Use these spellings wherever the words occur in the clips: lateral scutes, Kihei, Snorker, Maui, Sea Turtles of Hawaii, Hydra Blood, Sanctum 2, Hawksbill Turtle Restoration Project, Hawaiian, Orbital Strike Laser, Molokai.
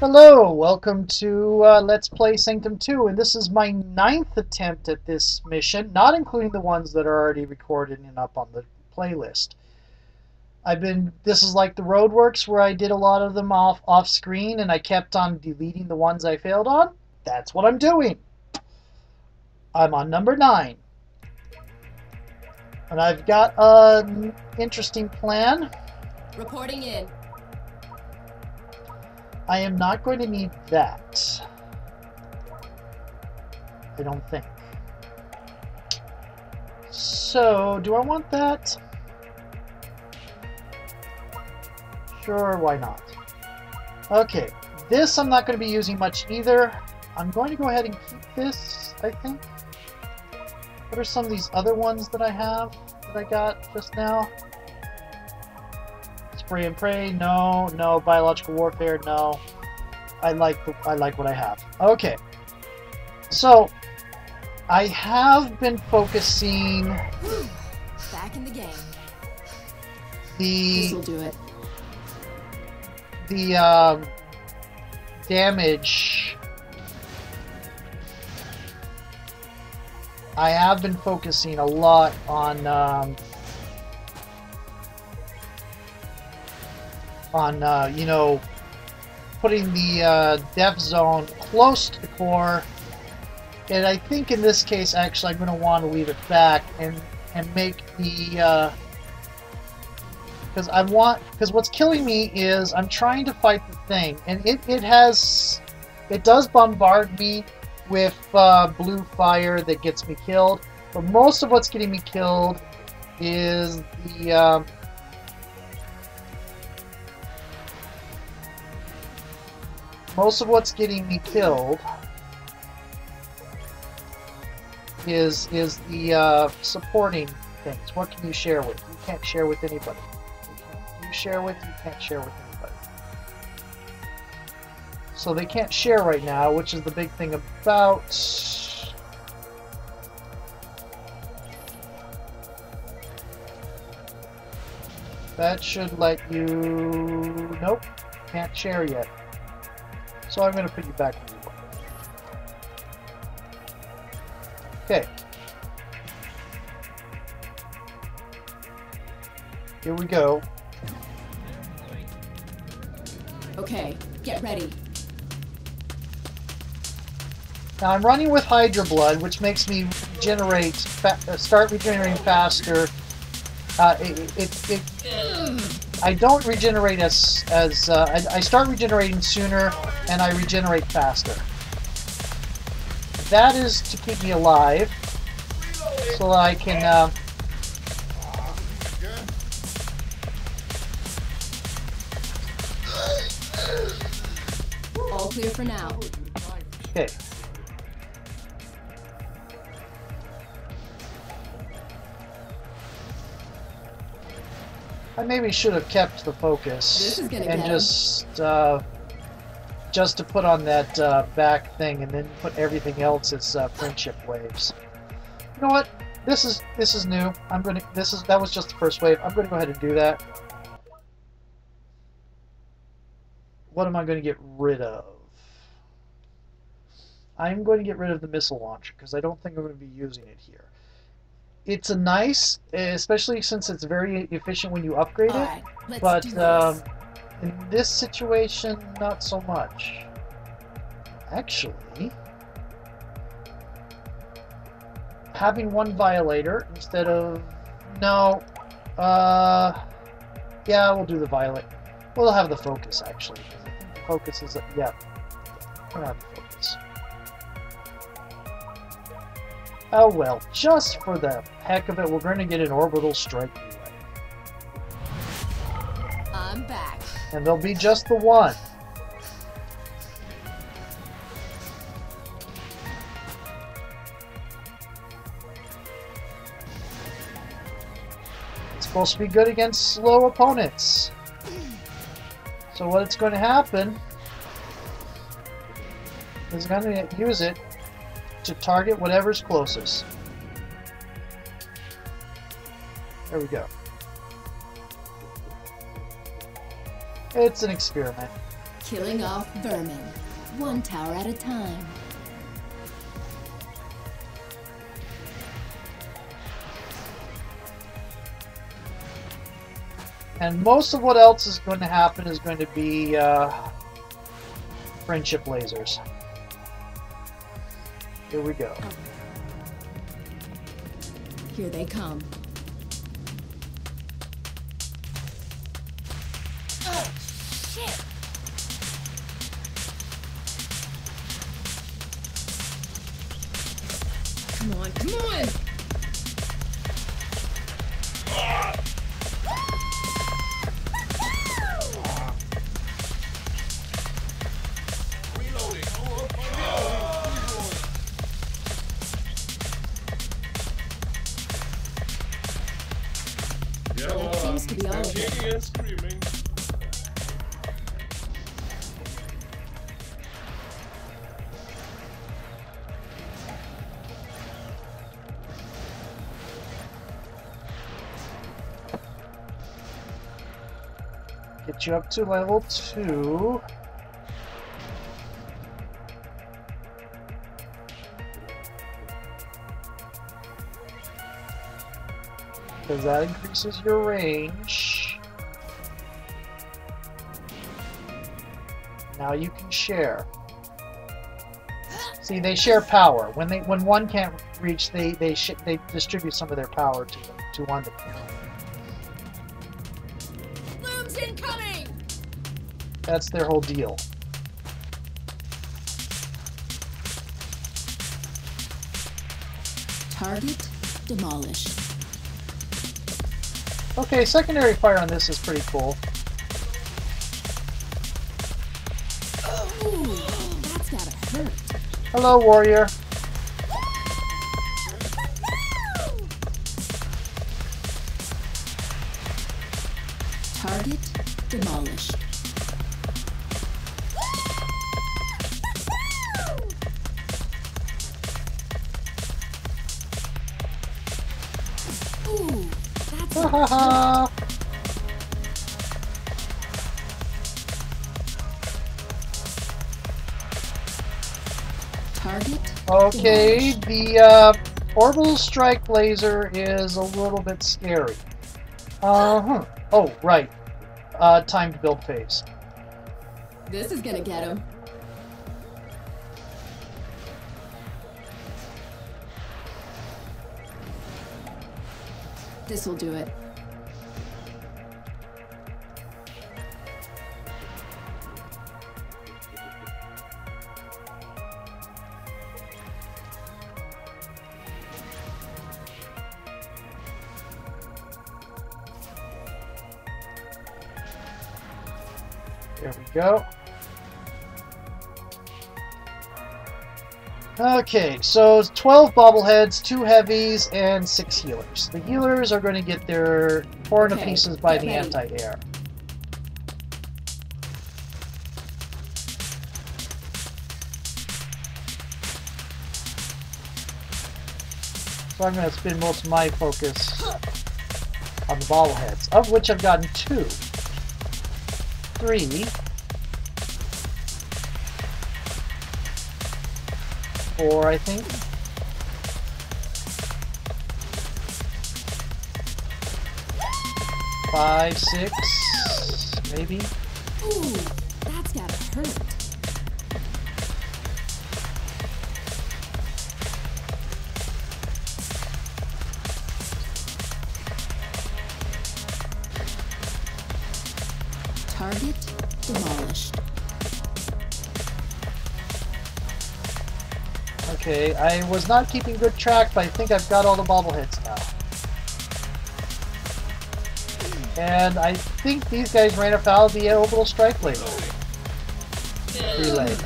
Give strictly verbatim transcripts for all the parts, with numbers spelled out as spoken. Hello, welcome to uh, Let's Play Sanctum two, and this is my ninth attempt at this mission, not including the ones that are already recorded and up on the playlist. I've been, this is like the Roadworks, where I did a lot of them off, off screen, and I kept on deleting the ones I failed on. That's what I'm doing. I'm on number nine. And I've got an interesting plan. Reporting in. I am not going to need that. I don't think. So, do I want that? Sure, why not? Okay, this I'm not going to be using much either. I'm going to go ahead and keep this, I think. What are some of these other ones that I have, that I got just now? Spray and pray, no, no. Biological warfare, no. I like, I like what I have. Okay, so I have been focusing. Back in the game. The this'll do it. The um, damage. I have been focusing a lot on. Um, on, uh, you know, putting the uh, death zone close to the core. And I think in this case, actually, I'm going to want to leave it back and, and make the... Because uh, I want... Because what's killing me is I'm trying to fight the thing. And it, it has... It does bombard me with uh, blue fire that gets me killed. But most of what's getting me killed is the... Uh, Most of what's getting me killed is is the uh, supporting things. What can you share with? You can't share with anybody. You share with, you can't share with anybody. So they can't share right now, which is the big thing about... That should let you... Nope, can't share yet. So I'm going to put you back where you were. Okay. Here we go. Okay, get ready. Now I'm running with Hydra Blood, which makes me generate, fa start regenerating faster. Uh, it, it, it, it, I don't regenerate as, as uh, I, I start regenerating sooner, and I regenerate faster. That is to keep me alive, so that I can, uh, all clear for now. Okay. I maybe should have kept the focus and just uh, just to put on that uh, back thing, and then put everything else as uh, friendship waves. You know what? This is this is new. I'm gonna. This is that was just the first wave. I'm gonna go ahead and do that. What am I gonna get rid of? I'm going to get rid of the missile launcher because I don't think I'm gonna be using it here. It's a nice, especially since it's very efficient when you upgrade it, right, but um, in this situation, not so much. Actually, having one violator instead of, no, uh, yeah, we'll do the violet. We'll have the focus, actually. I think the focus is, yeah, we'll have the focus. Oh well, just for the heck of it, we're going to get an orbital strike anyway. I'm back. And there'll be just the one. It's supposed to be good against slow opponents. So what's going to happen is I'm going to use it to target whatever's closest. There we go. It's an experiment. Killing off vermin, one tower at a time. And most of what else is going to happen is going to be uh, friendship lasers. Here we go. Oh. Here they come. Oh, shit! Come on, come on! Get you up to level two. Because that increases your range. Now you can share. See, they share power. When they when one can't reach, they they sh they distribute some of their power to to one. That's their whole deal. Target demolished. Okay, secondary fire on this is pretty cool. Ooh, that's gotta hurt. Hello, warrior. Target demolished. Haha! Target. Okay, the uh, Orbital Strike Laser is a little bit scary. Uh huh. Oh, right. Uh, time to build phase. This is gonna get him. This will do it. There we go. Okay, so twelve bobbleheads, two heavies, and six healers. The healers are going to get their torn to okay, pieces by the anti-air. So I'm going to spend most of my focus on the bobbleheads, of which I've gotten two, three, four, I think. Five, six, maybe. Ooh, that's gotta hurt. Target demolished. Okay, I was not keeping good track, but I think I've got all the bobbleheads now. And I think these guys ran afoul of the Orbital Strike Laser. Relay.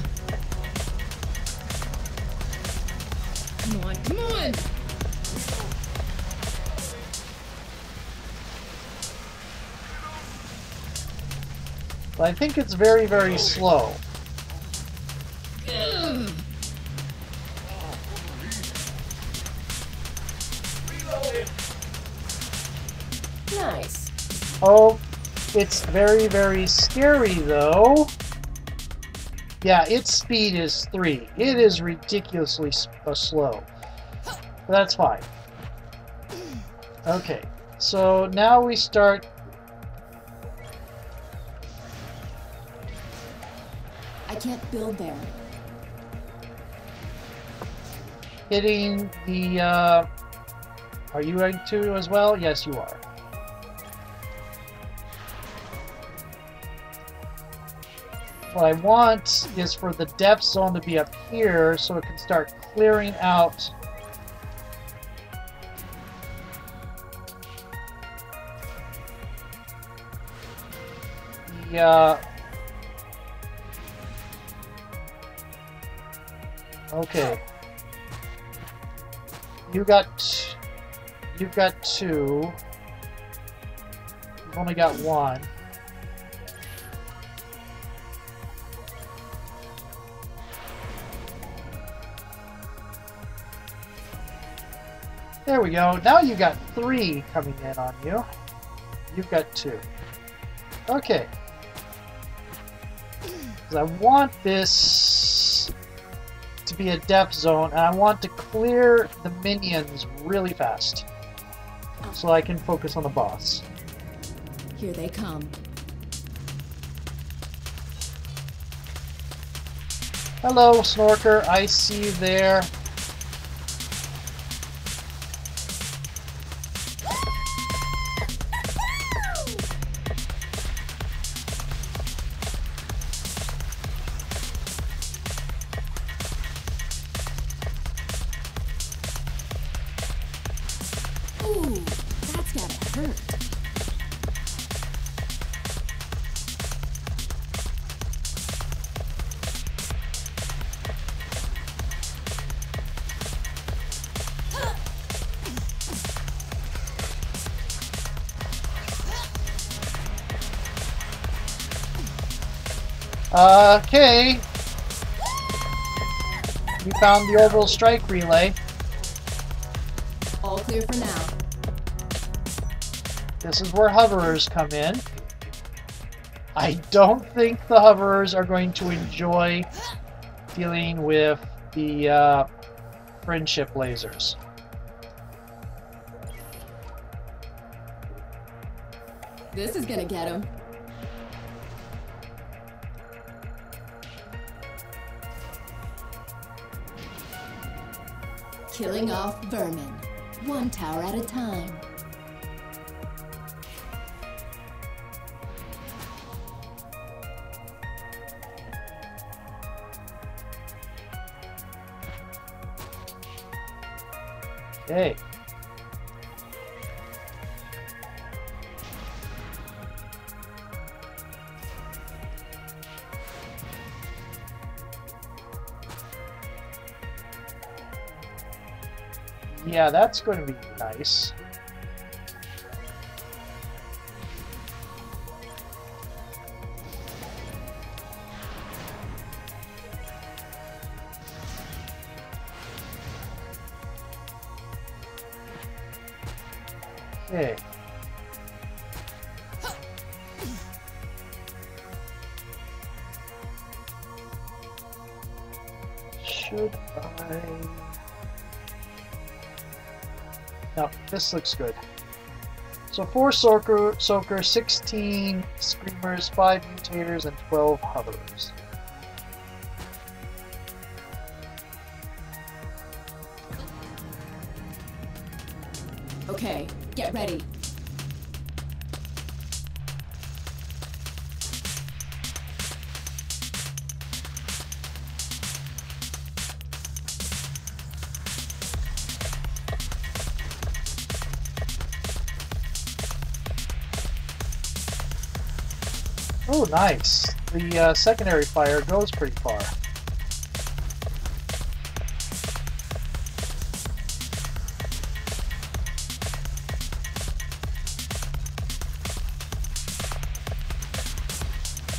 Come on, come on! But I think it's very, very slow. Nice. Oh, it's very, very scary, though. Yeah, its speed is three. It is ridiculously uh, slow. But that's fine. Okay, so now we start... I can't build there. Hitting the... Uh, are you rank two as well? Yes, you are. What I want is for the depth zone to be up here so it can start clearing out the uh... okay, you got you've got two, you've only got one. There we go. Now you got three coming in on you. You've got two. Okay. Because I want this to be a depth zone, and I want to clear the minions really fast, so I can focus on the boss. Here they come. Hello, Snorker. I see you there. Okay, we found the orbital strike relay. All clear for now. This is where hoverers come in. I don't think the hoverers are going to enjoy dealing with the uh, friendship lasers. This is gonna get them. Killing off vermin, one tower at a time. Okay. Yeah, that's going to be nice. Okay. Should I... Now, this looks good. So four soaker, soaker, sixteen screamers, five mutators, and twelve hoverers. Okay, get ready. Oh, nice. The uh, secondary fire goes pretty far.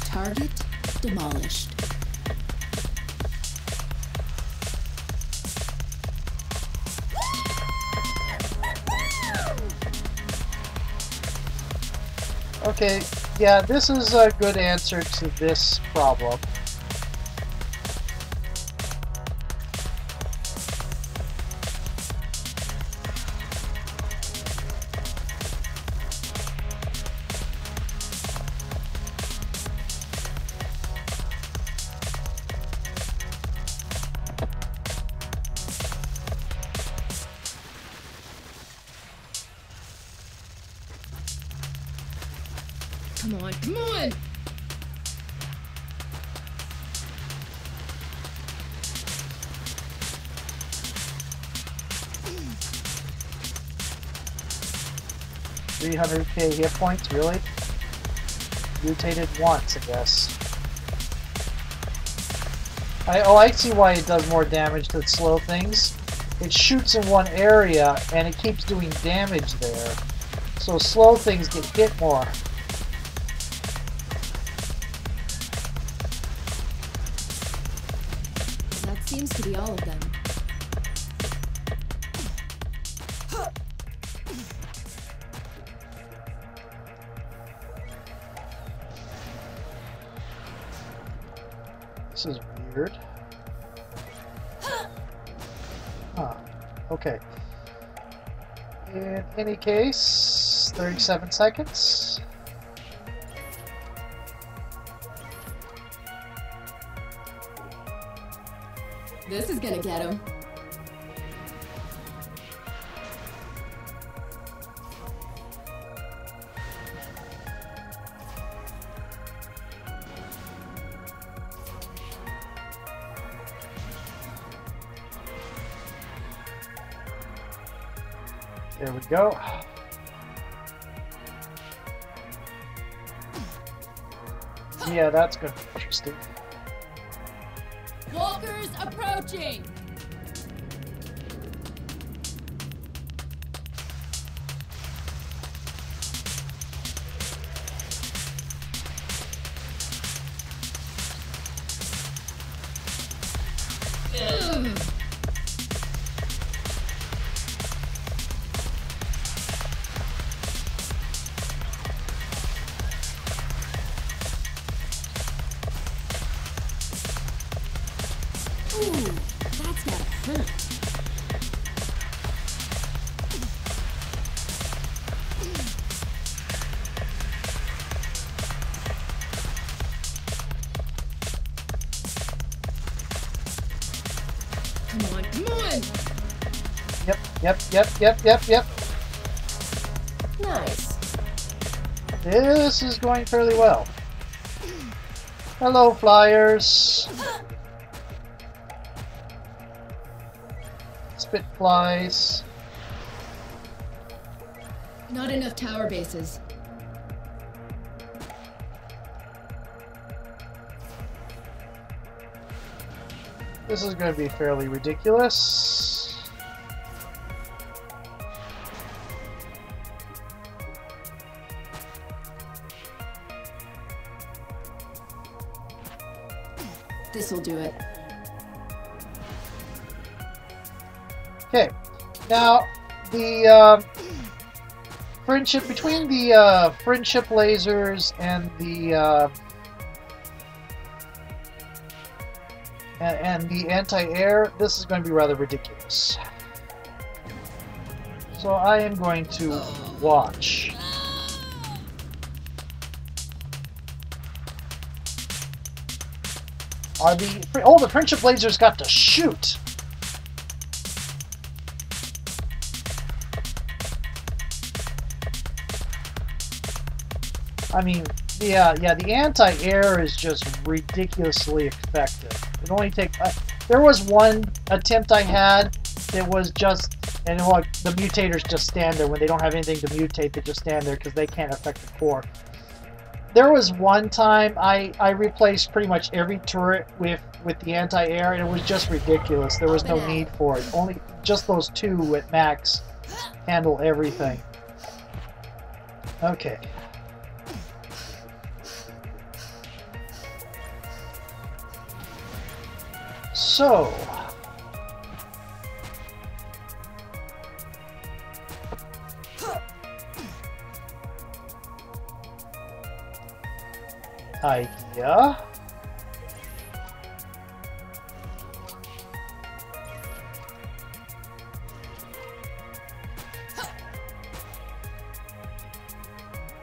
Target demolished. Okay. Yeah, this is a good answer to this problem. Come on, come on! three hundred K hit points, really? Mutated once, I guess. I, oh, I see why it does more damage to slow things. It shoots in one area, and it keeps doing damage there. So slow things get hit more. That seems to be all of them. This is weird. Huh. Okay. In any case, thirty-seven seconds. This is gonna get him. There we go. Yeah, that's gonna be interesting. Walker's approaching. Yep, yep, yep, yep, yep. Nice. This is going fairly well. Hello, flyers. Spit flies. Not enough tower bases. This is going to be fairly ridiculous. This'll do it. Okay. Now, the uh, friendship between the uh, friendship lasers and the uh, and, and the anti-air, this is going to be rather ridiculous. So I am going to watch. Are the oh the friendship lasers got to shoot? I mean, yeah, yeah. The anti-air is just ridiculously effective. It only takes. Uh, there was one attempt I had that was just, and like the mutators just stand there when they don't have anything to mutate. They just stand there because they can't affect the core. There was one time I, I replaced pretty much every turret with, with the anti-air, and it was just ridiculous. There was no need for it. Only just those two at max handle everything. Okay. So... idea.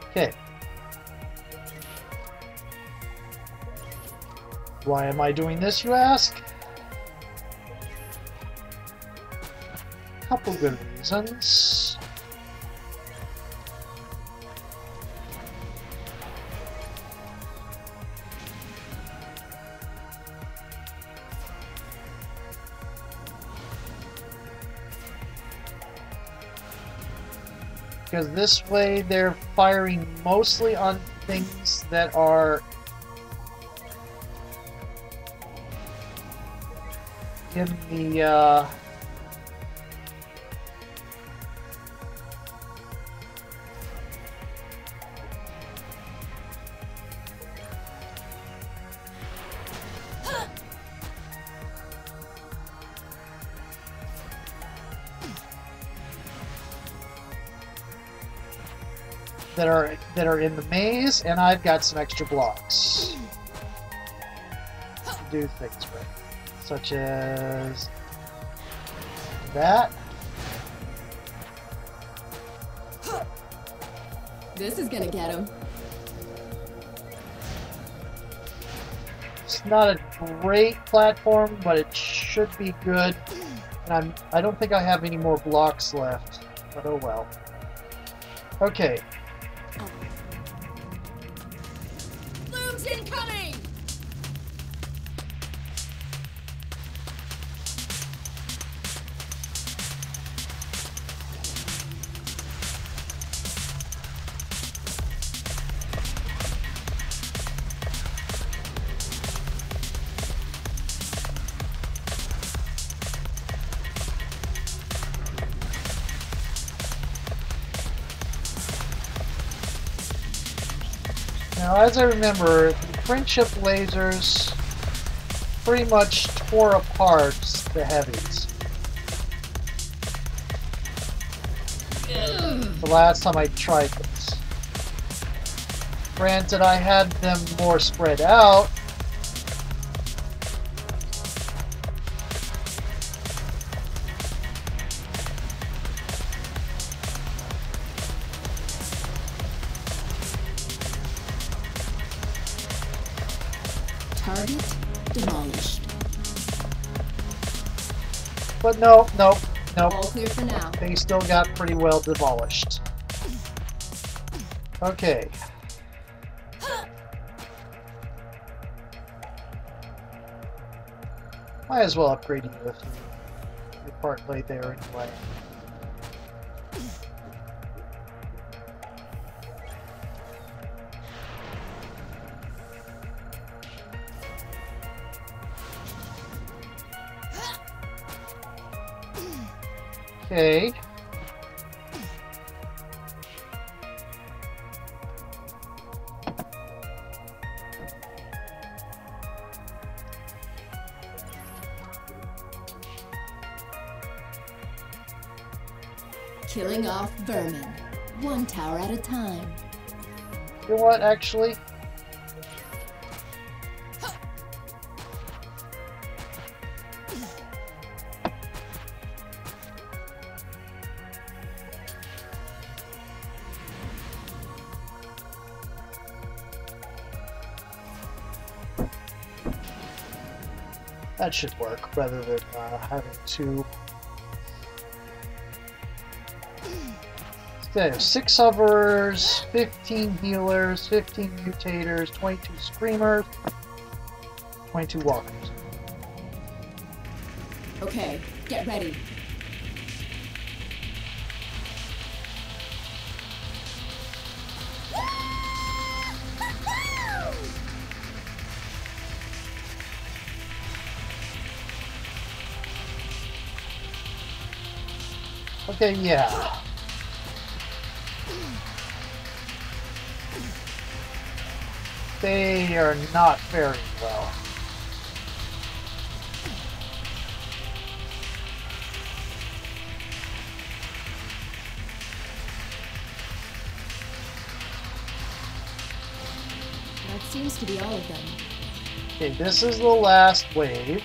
Okay. Why am I doing this, you ask? Couple good reasons. because this way they're firing mostly on things that are in the uh, that are that are in the maze, and I've got some extra blocks to do things with. Such as that. This is gonna get him. It's not a great platform, but it should be good. And I'm, I don't think I have any more blocks left, but oh well. Okay. Bloom's incoming! Now, as I remember, the friendship lasers pretty much tore apart the heavies. Mm. The last time I tried this. Granted, I had them more spread out. Target demolished. But no, no, no. All clear for now. They still got pretty well demolished. Okay. Might as well upgrade you if you're partly there anyway. Okay. Killing off vermin, one tower at a time. You know what, actually? That should work, rather than uh, having two. So, six hovers, fifteen healers, fifteen mutators, twenty-two screamers, twenty-two walkers. Okay, get ready. Okay, yeah. They are not faring well. That seems to be all of them. Okay, this is the last wave.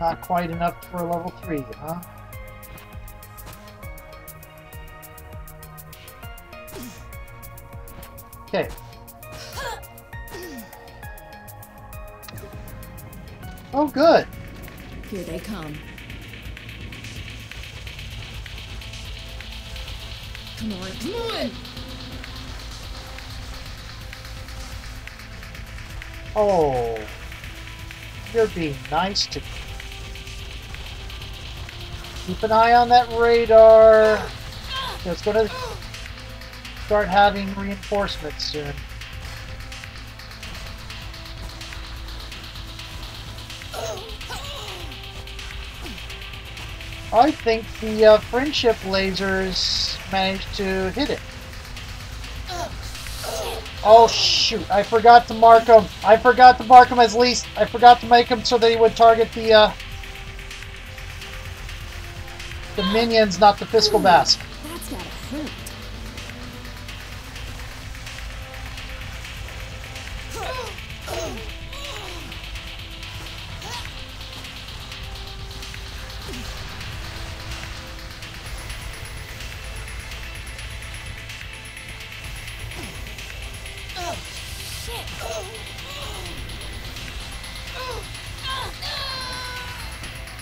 Not quite enough for level three, huh? Okay. Oh, good. Here they come. Come on, come on! Oh, they're being nice to me. Keep an eye on that radar. It's going to start having reinforcements soon. I think the uh, friendship lasers managed to hit it. Oh shoot, I forgot to mark them. I forgot to mark them as least. I forgot to make them so they would target the, uh, the minions, not the fiscal bass. That's gotta hurt.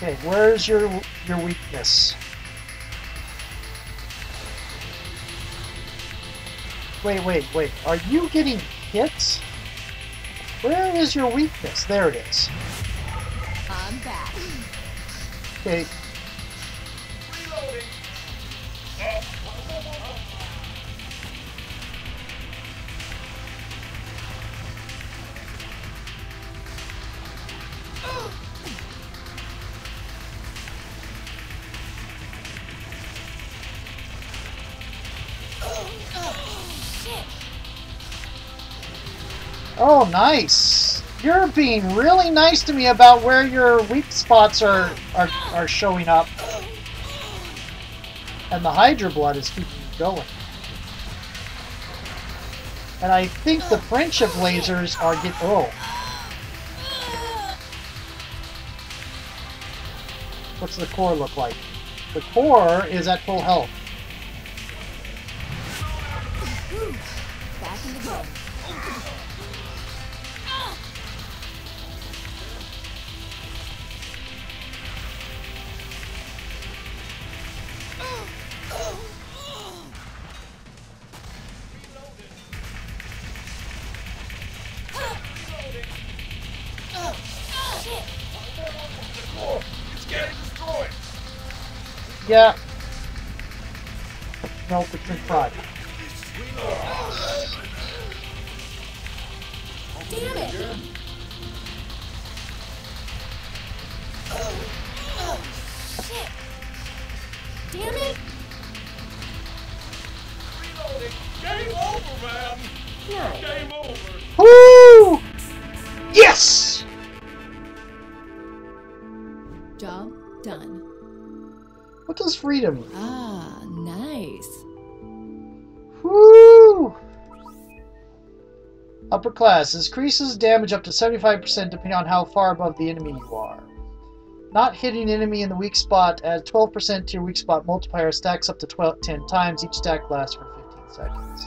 Okay, where's your your weakness? Wait, wait, wait. Are you getting hit? Where is your weakness? There it is. I'm back. Okay. Reloading. Oh, nice! You're being really nice to me about where your weak spots are are, are showing up. And the Hydra Blood is keeping you going. And I think the friendship lasers are getting... Oh. What's the core look like? The core is at full health. Back in the game. Yeah. No, it's been fried. Damn it! Oh, oh, shit! Damn it! Reloading. Game over, man. Yeah. Game over. Woo! Yes! Job done. What does freedom mean? Ah, nice. Woo! Upper class. Increases damage up to seventy-five percent depending on how far above the enemy you are. Not hitting enemy in the weak spot adds twelve percent to your weak spot multiplier. Stacks up to twelve, ten times. Each stack lasts for fifteen seconds.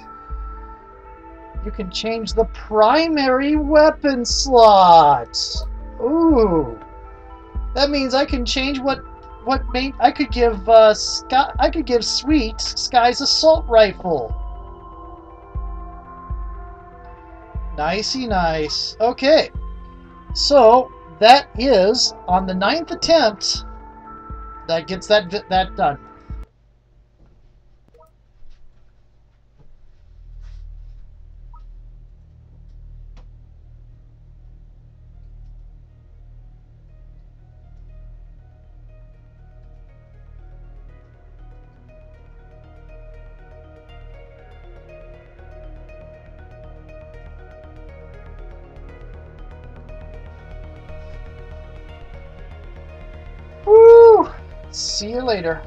You can change the primary weapon slot. Ooh. That means I can change what... What made I could give uh, Sky, I could give Sweet Sky's assault rifle. Nicey nice. Okay, so that is on the ninth attempt that gets that that done. See you later.